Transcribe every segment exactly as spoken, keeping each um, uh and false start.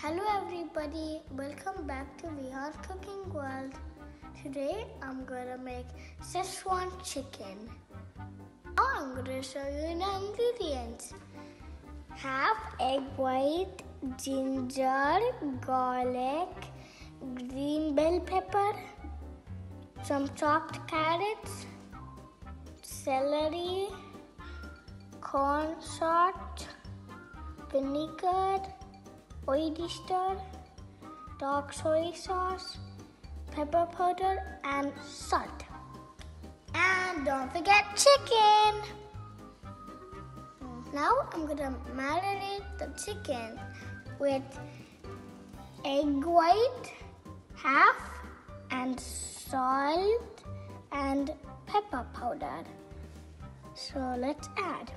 Hello everybody, welcome back to Vihaan's Cooking World. Today I'm gonna make Szechuan chicken. Now I'm gonna show you the ingredients. Half egg white, ginger, garlic, green bell pepper, some chopped carrots, celery, cornstarch, vinegar, oyster, dark soy sauce, pepper powder, and salt. And don't forget chicken! Now I'm gonna marinate the chicken with egg white, half, and salt and pepper powder. So let's add.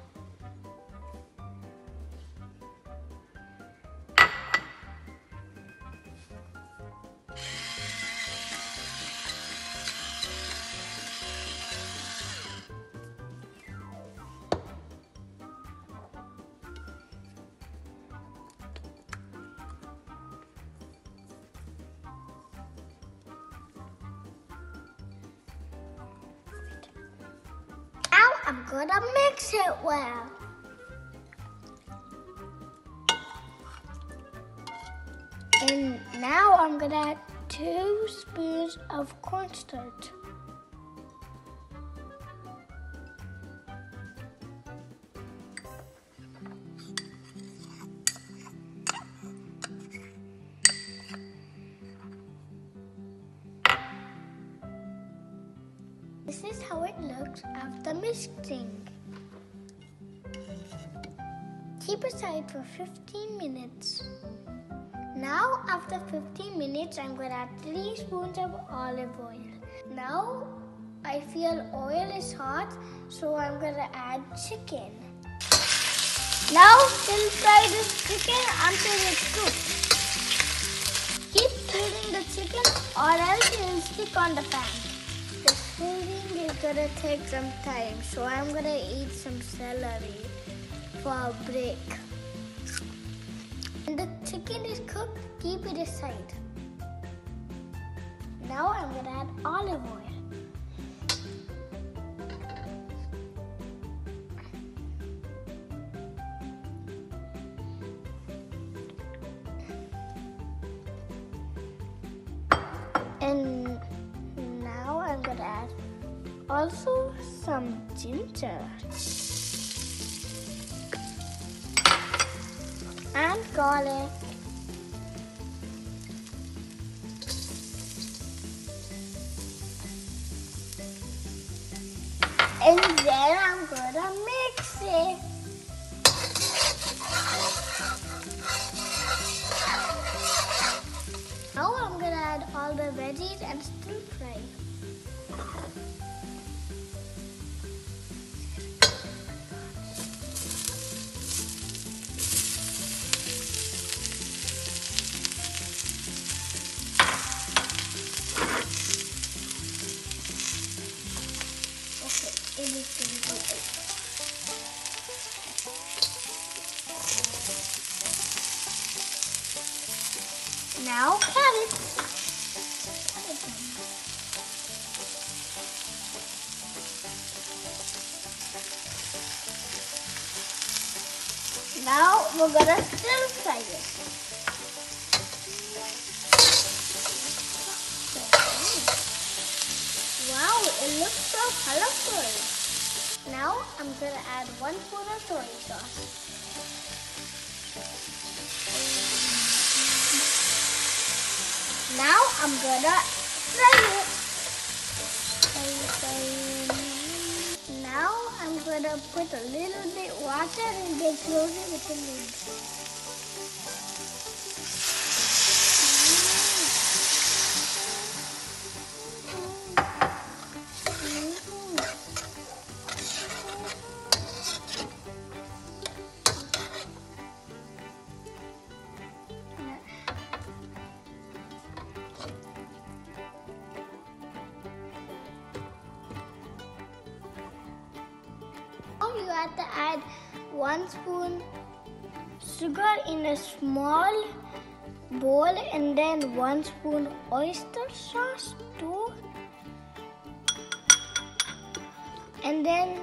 I'm gonna mix it well. And now I'm gonna add two spoons of cornstarch. This is how it looks after mixing. Keep aside for fifteen minutes. Now after fifteen minutes, I'm gonna add three spoons of olive oil. Now I feel oil is hot, so I'm gonna add chicken. Now still fry this chicken until it's cooked. Keep stirring the chicken or else it will stick on the pan. The cooking is gonna take some time, so I'm gonna eat some celery for a break. When the chicken is cooked, keep it aside. Now I'm gonna add olive oil. Also some ginger and garlic. And then I'm gonna mix it. Now I'm gonna add all the veggies and stir fry. Now carrots. Now we're gonna stir fry it. Wow, it looks so colorful. Now I'm gonna add one spoon of soy sauce. Now I'm gonna fry it. Now I'm gonna put a little bit of water and get closer with the lid. You have to add one spoon sugar in a small bowl and then one spoon oyster sauce too, and then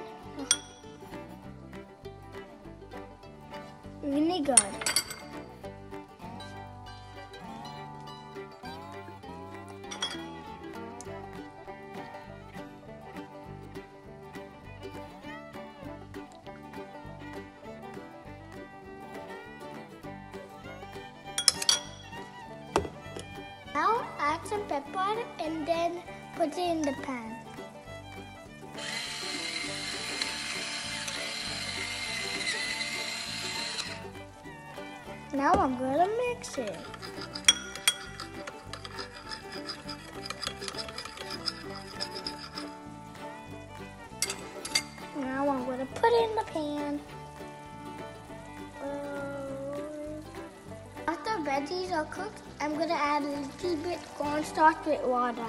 vinegar. Now add some pepper and then put it in the pan. Now I'm gonna mix it. Now I'm gonna put it in the pan. After veggies are cooked, I'm gonna add a little bit cornstarch with water.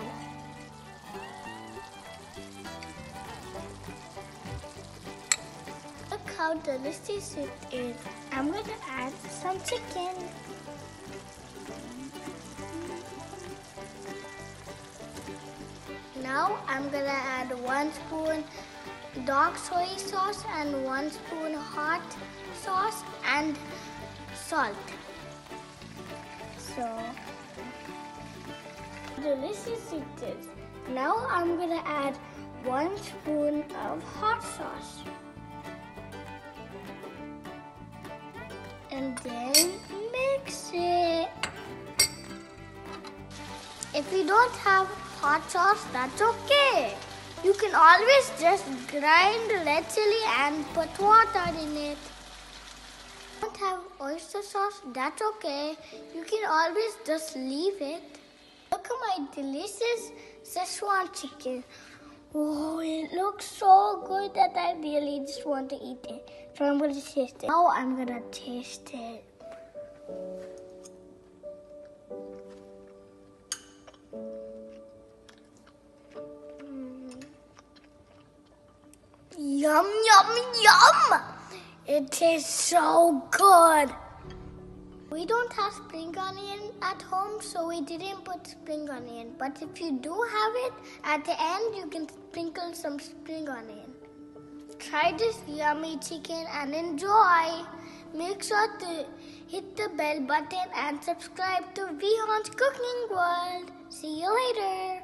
Look how delicious it is. I'm going to add some chicken. Now I'm going to add one spoon dark soy sauce and one spoon hot sauce and salt. So delicious it is. Now I'm going to add one spoon of hot sauce. And then mix it. If you don't have hot sauce, that's okay. You can always just grind red chili and put water in it. If you don't have oyster sauce, that's okay. You can always just leave it. Look at my delicious Szechuan chicken. Oh, it looks so good that I really just want to eat it. So I'm going to taste it. Now I'm going to taste it. Mm. Yum, yum, yum! It tastes so good. We don't have spring onion at home, so we didn't put spring onion. But if you do have it, at the end you can sprinkle some spring onion. Try this yummy chicken and enjoy. Make sure to hit the bell button and subscribe to Vihaan's Cooking World. See you later.